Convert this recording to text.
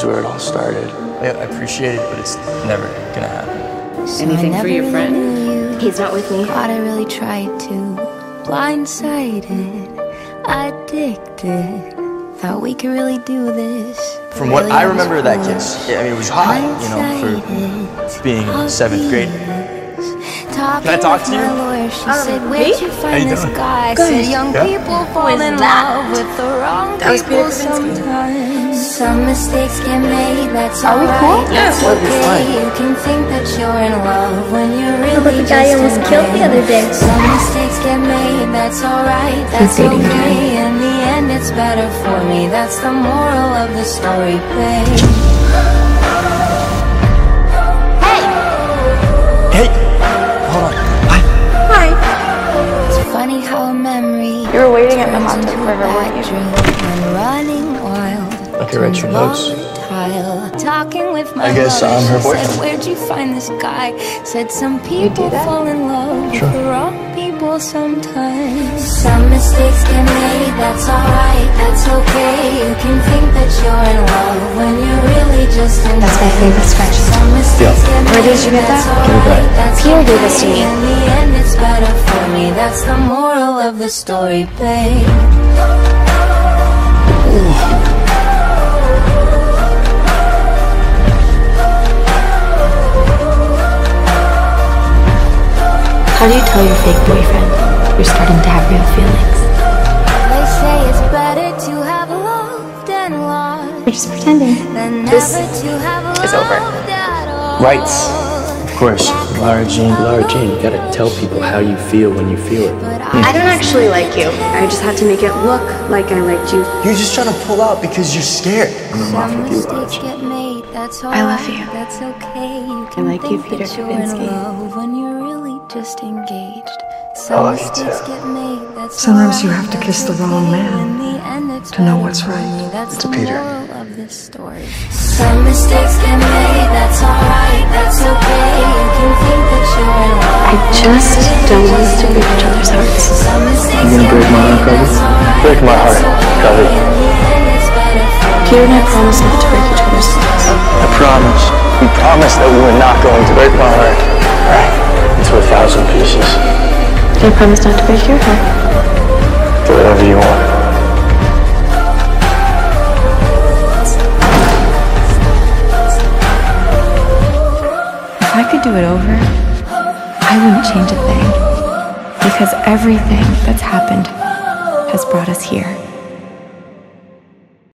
is where it all started. I appreciate it, but it's never gonna happen. Anything for your friend? He's not with me. God, I really tried to. Blindsided, addicted. Thought we could really do this. From what I remember, that kiss, I mean, it was hot, you know, for being in 7th grade. Can I talk to you? How you doing? Good. That was Peter Kavinsky. Some mistakes get made, that's all right. Yeah, it's okay. You can think that you're in love when you're really but the guy almost killed the other day. Some mistakes get made, that's all right. That's okay. In the end, it's better for me. That's the moral of the story, babe. You were waiting at my mom's river, weren't you? I could write your notes. I guess I'm her boyfriend. Where'd you find this guy? Said some people fall in love with the wrong people sometimes. Some mistakes get made, that's alright, that's okay. You can think that you're in love when you're really just in love. That's my favorite scratch. Where did you get that? Pierre gave this to me. In the end, it's better for me. That's the moral of the story, babe. How do you tell your fake boyfriend you're starting to have real feelings? They say it's better to have loved and lost. You're just pretending. This is over. Rights. Of course. Lara Jean, you gotta tell people how you feel when you feel it. I don't actually like you. I just have to make it look like I liked you. You're just trying to pull out because you're scared. I'm in love with you, Lara Jean. I love you. That's okay. You can I like you, Peter Kavinsky. I like you too. Sometimes you have to kiss the wrong man to know what's right. That's Peter. Some mistakes get made, that's alright, that's okay. You can think that you're in love. I just don't want us to break each other's hearts. You're gonna break my heart, Covey? Break my heart, Covey. Peter and I promise not to break each other's hearts. I promise. We promise that we're not going to break my heart. Alright, into 1,000 pieces. I promise not to break your heart. Do whatever you want. If I could do it over, I wouldn't change a thing, because everything that's happened has brought us here.